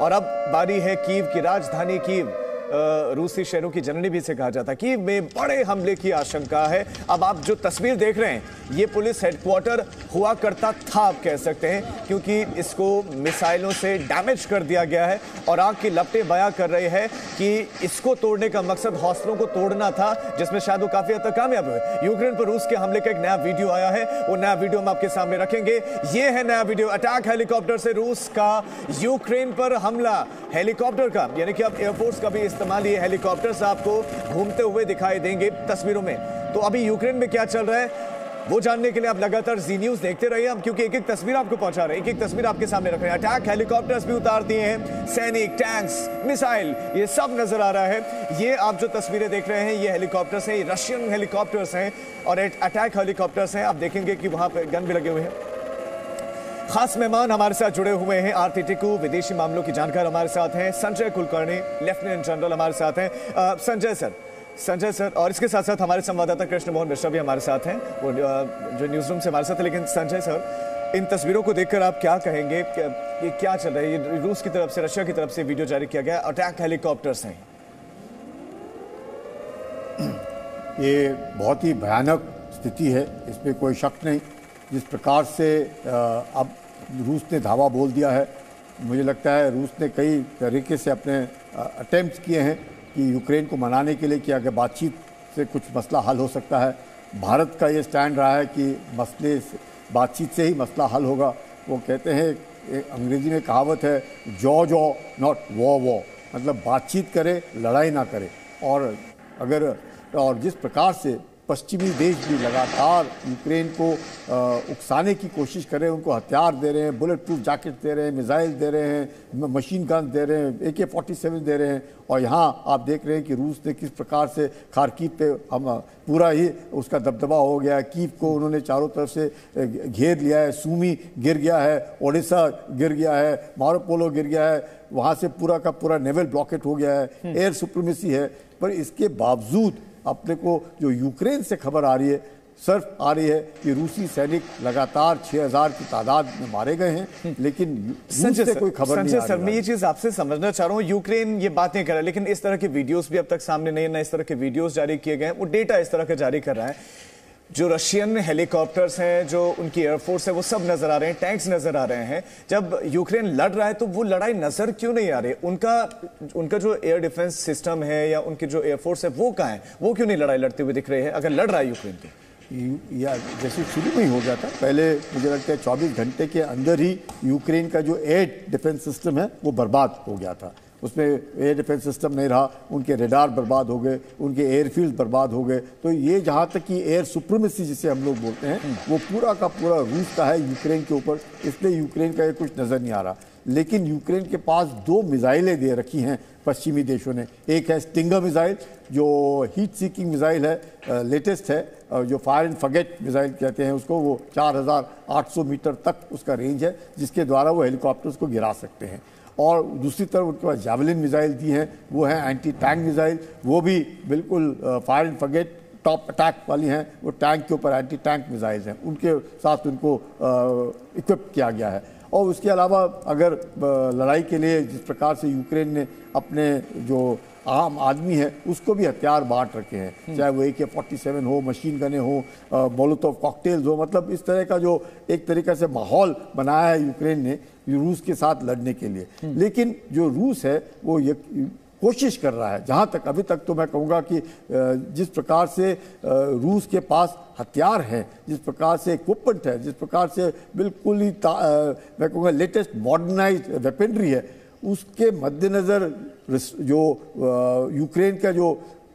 और अब बारी है कीव की राजधानी कीव, रूसी शहरों की जननी भी इसे कहा जाता है। कीव में बड़े हमले की आशंका है। अब आप जो तस्वीर देख रहे हैं ये पुलिस हेडक्वार्टर हुआ करता था, आप कह सकते हैं, क्योंकि इसको मिसाइलों से डैमेज कर दिया गया है और आग की लपटें बयां कर रहे हैं कि इसको तोड़ने का मकसद हौसलों को तोड़ना था, जिसमें शायद वो काफ़ी हद तक कामयाब हुए। यूक्रेन पर रूस के हमले का एक नया वीडियो आया है, वो नया वीडियो हम आपके सामने रखेंगे। ये है नया वीडियो, अटैक हेलीकॉप्टर से रूस का यूक्रेन पर हमला। हेलीकॉप्टर का, यानी कि अब एयरफोर्स का भी इस्तेमाल, ये हेलीकॉप्टर्स आपको घूमते हुए दिखाई देंगे तस्वीरों में। तो अभी यूक्रेन में क्या चल रहा है वो जानने के लिए आप लगातार जी न्यूज़ देखते रहिए। हम क्योंकि एक एक तस्वीर आपको पहुंचा रहे हैं, एक एक तस्वीर आपके सामने रख रहे हैं। अटैक हेलीकॉप्टर्स भी उतार दिए हैं, सैनिक, टैंक्स, मिसाइल, ये सब नजर आ रहा है। ये आप जो तस्वीरें देख रहे हैं ये हेलीकॉप्टर्स हैं, ये रशियन हेलीकॉप्टर्स हैं और अटैक हेलीकॉप्टर्स हैं। आप देखेंगे कि वहाँ पर गन भी लगे हुए हैं। खास मेहमान हमारे साथ जुड़े हुए हैं, आरती टिकू, विदेशी मामलों की जानकार हमारे साथ हैं, संजय कुलकर्णी, लेफ्टिनेंट जनरल हमारे साथ हैं। संजय सर और इसके साथ साथ हमारे संवाददाता कृष्ण मोहन मिश्रा भी हमारे साथ हैं, वो जो न्यूज़ रूम से हमारे साथ हैं। लेकिन संजय सर, इन तस्वीरों को देखकर आप क्या कहेंगे, ये क्या चल रहा है? ये रूस की तरफ से, रशिया की तरफ से वीडियो जारी किया गया, अटैक हेलीकॉप्टर्स हैं। ये बहुत ही भयानक स्थिति है, इसमें कोई शक नहीं। जिस प्रकार से अब रूस ने धावा बोल दिया है, मुझे लगता है रूस ने कई तरीके से अपने अटेम्प्ट्स किए हैं कि यूक्रेन को मनाने के लिए कि अगर बातचीत से कुछ मसला हल हो सकता है। भारत का ये स्टैंड रहा है कि मसले बातचीत से ही मसला हल होगा। वो कहते हैं, अंग्रेजी में कहावत है, jaw jaw not war war, मतलब बातचीत करे लड़ाई ना करे। और जिस प्रकार से पश्चिमी देश भी लगातार यूक्रेन को उकसाने की कोशिश कर रहे हैं, उनको हथियार दे रहे हैं, बुलेट प्रूफ जैकेट दे रहे हैं, मिसाइल दे रहे हैं, मशीन गन दे रहे हैं, AK-47 दे रहे हैं। और यहाँ आप देख रहे हैं कि रूस ने किस प्रकार से खार्किव पे हम पूरा ही उसका दबदबा हो गया है। कीव को उन्होंने चारों तरफ से घेर लिया है, सूमी गिर गया है, ओडिशा गिर गया है, मारोपोलो गिर गया है, वहाँ से पूरा का पूरा नेवल ब्लॉकेट हो गया है, एयर सुप्रीमेसी है। पर इसके बावजूद अपने को जो यूक्रेन से खबर आ रही है, सिर्फ आ रही है कि रूसी सैनिक लगातार 6000 की तादाद में मारे गए हैं, लेकिन संजय से कोई खबर नहीं। संजय सर, मैं ये चीज़ आपसे समझना चाह रहा हूँ, यूक्रेन ये बात नहीं कर रहा है, लेकिन इस तरह के वीडियोस भी अब तक सामने नहीं, ना इस तरह के वीडियोस जारी किए गए हैं, वो डेटा इस तरह का जारी कर रहा है। जो रशियन हेलीकॉप्टर्स हैं, जो उनकी एयरफोर्स है, वो सब नजर आ रहे हैं, टैंक्स नजर आ रहे हैं। जब यूक्रेन लड़ रहा है तो वो लड़ाई नजर क्यों नहीं आ रही? उनका जो एयर डिफेंस सिस्टम है या उनकी जो एयरफोर्स है वो कहाँ है? वो क्यों नहीं लड़ाई लड़ते हुए दिख रहे हैं अगर लड़ रहा है यूक्रेन तो? या जैसे शुरू में ही हो गया था, पहले मुझे लगता है 24 घंटे के अंदर ही यूक्रेन का जो एयर डिफेंस सिस्टम है वो बर्बाद हो गया था। उसमें एयर डिफेंस सिस्टम नहीं रहा, उनके रेडार बर्बाद हो गए, उनके एयरफील्ड बर्बाद हो गए। तो ये जहाँ तक कि एयर सुप्रीमेसी जिसे हम लोग बोलते हैं वो पूरा का पूरा रूस का है यूक्रेन के ऊपर, इसलिए यूक्रेन का ये कुछ नज़र नहीं आ रहा। लेकिन यूक्रेन के पास 2 मिज़ाइलें दे रखी हैं पश्चिमी देशों ने। एक है स्टिंगर मिज़ाइल, जो हीट सीकिंग मिज़ाइल है, लेटेस्ट है, जो फायर एंड फॉरगेट मिज़ाइल कहते हैं उसको। वो 4800 मीटर तक उसका रेंज है, जिसके द्वारा वो हेलीकॉप्टर्स को गिरा सकते हैं। और दूसरी तरफ उनके पास जावलिन मिसाइल दी है, वो है एंटी टैंक मिसाइल, वो भी बिल्कुल fire and forget top attack वाली हैं। वो टैंक के ऊपर एंटी टैंक मिसाइल्स हैं, उनके साथ उनको इक्विप किया गया है। और उसके अलावा अगर लड़ाई के लिए जिस प्रकार से यूक्रेन ने अपने जो आम आदमी है उसको भी हथियार बांट रखे हैं, चाहे वो AK-47 हो, मशीन गने हो, मोलोटोव कॉकटेल्स हो, मतलब इस तरह का जो एक तरीके से माहौल बनाया है यूक्रेन ने रूस के साथ लड़ने के लिए। लेकिन जो रूस है वो ये कोशिश कर रहा है, जहाँ तक अभी तक तो मैं कहूँगा कि जिस प्रकार से रूस के पास हथियार है, जिस प्रकार से इक्विपमेंट है, जिस प्रकार से बिल्कुल ही मैं कहूँगा लेटेस्ट मॉडर्नाइज वेपनरी है, उसके मद्देनज़र जो यूक्रेन का जो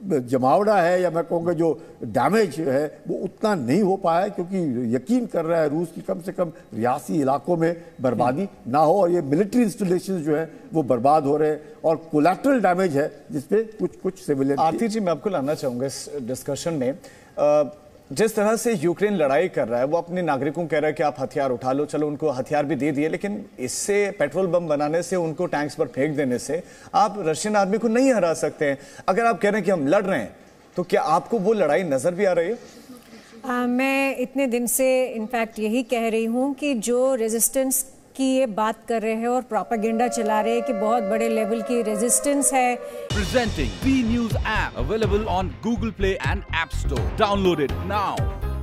जमावड़ा है या मैं कहूँगा जो डैमेज है वो उतना नहीं हो पाया, क्योंकि यकीन कर रहा है रूस की कम से कम रियासी इलाकों में बर्बादी ना हो और ये मिलिट्री इंस्टॉलेशन जो है वो बर्बाद हो रहे हैं और कोलैटरल डैमेज है जिसपे कुछ सिविलियन। आरती जी, मैं आपको लाना चाहूँगा इस डिस्कशन में। जिस तरह से यूक्रेन लड़ाई कर रहा है, वो अपने नागरिकों को कह रहा है कि आप हथियार उठा लो, चलो उनको हथियार भी दे दिए, लेकिन इससे पेट्रोल बम बनाने से, उनको टैंक्स पर फेंक देने से आप रशियन आर्मी को नहीं हरा सकते हैं। अगर आप कह रहे हैं कि हम लड़ रहे हैं तो क्या आपको वो लड़ाई नज़र भी आ रही है? मैं इतने दिन से इनफैक्ट यही कह रही हूँ कि जो रेजिस्टेंस की ये बात कर रहे हैं और प्रोपेगेंडा चला रहे हैं कि बहुत बड़े लेवल की रेजिस्टेंस है। Presenting Zee news app available on Google Play and App Store, download it now.